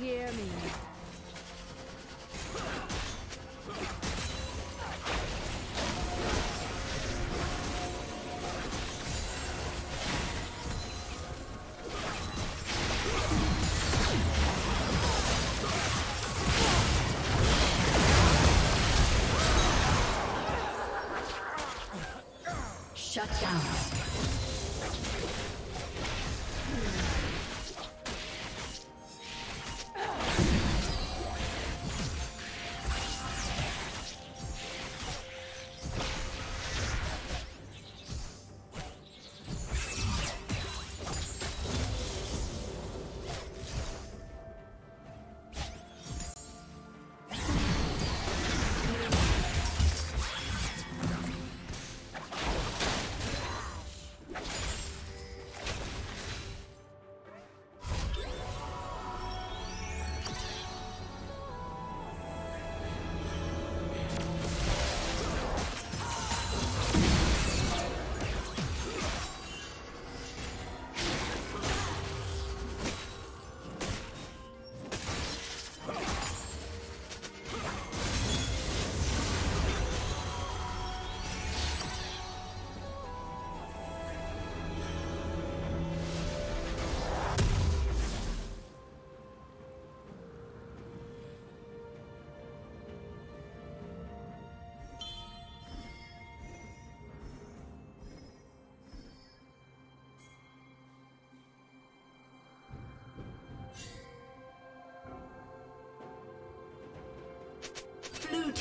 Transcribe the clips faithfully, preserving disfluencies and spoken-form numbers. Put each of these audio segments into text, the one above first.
Hear me. Shut down.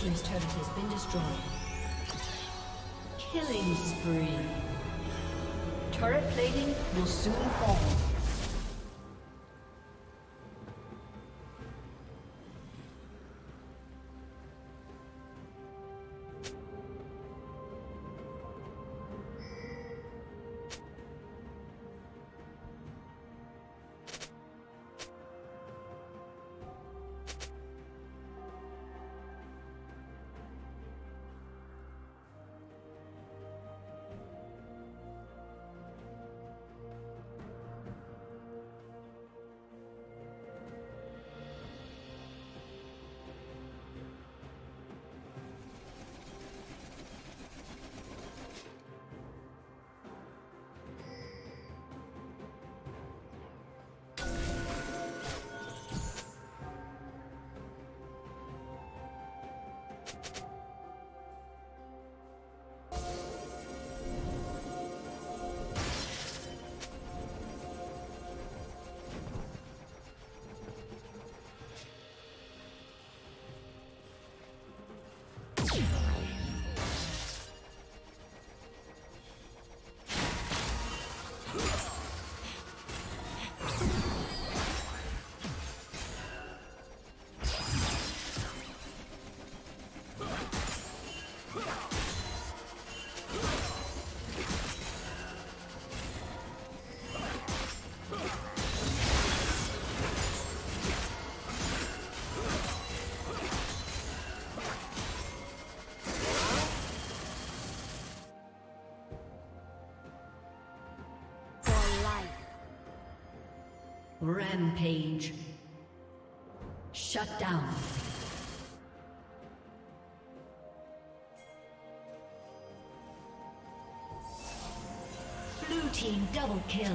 Team's turret has been destroyed. Killing spree. Turret plating will soon fall. Rampage. Shut down. Blue team double kill.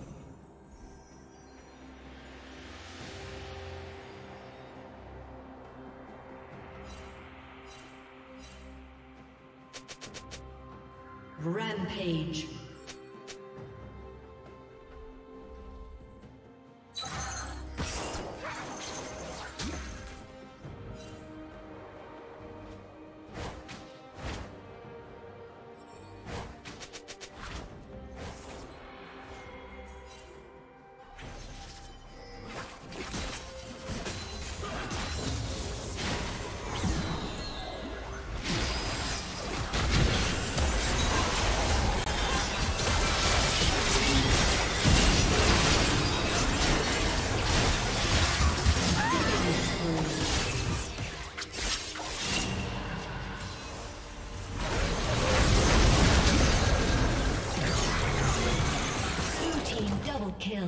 Rampage. Double kill.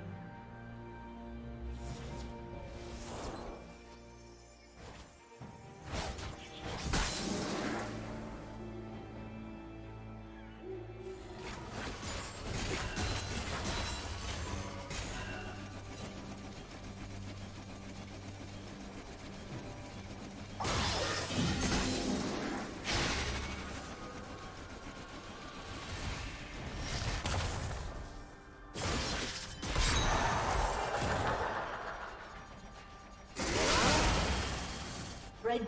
Red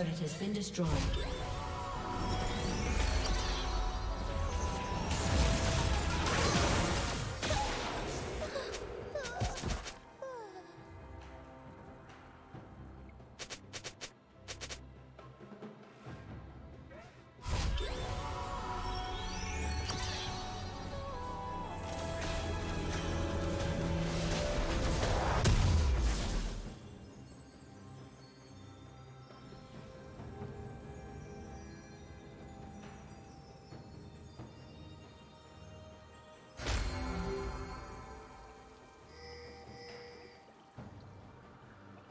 It has been destroyed.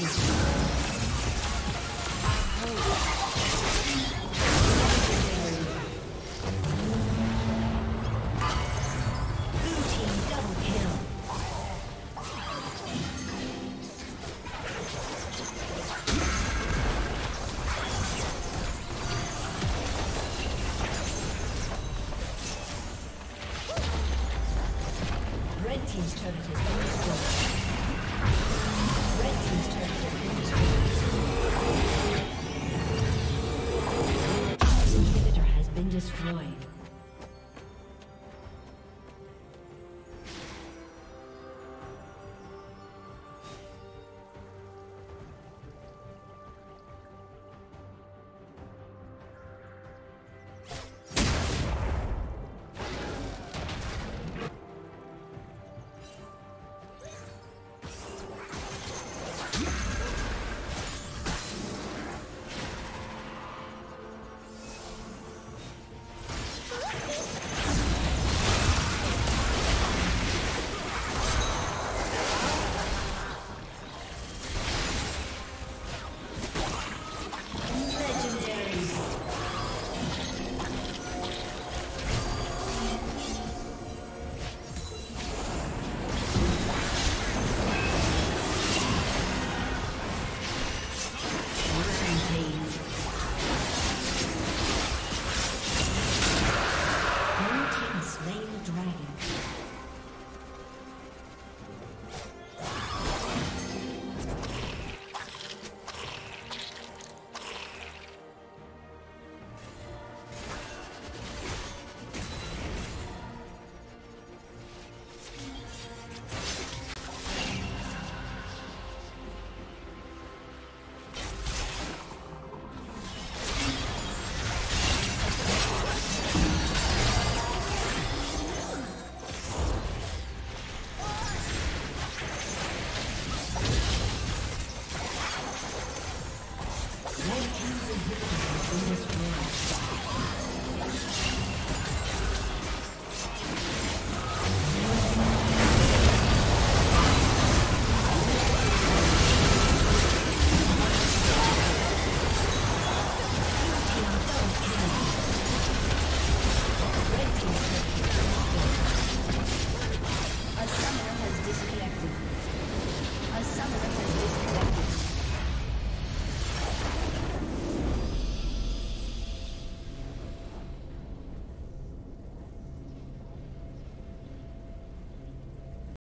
Rampage.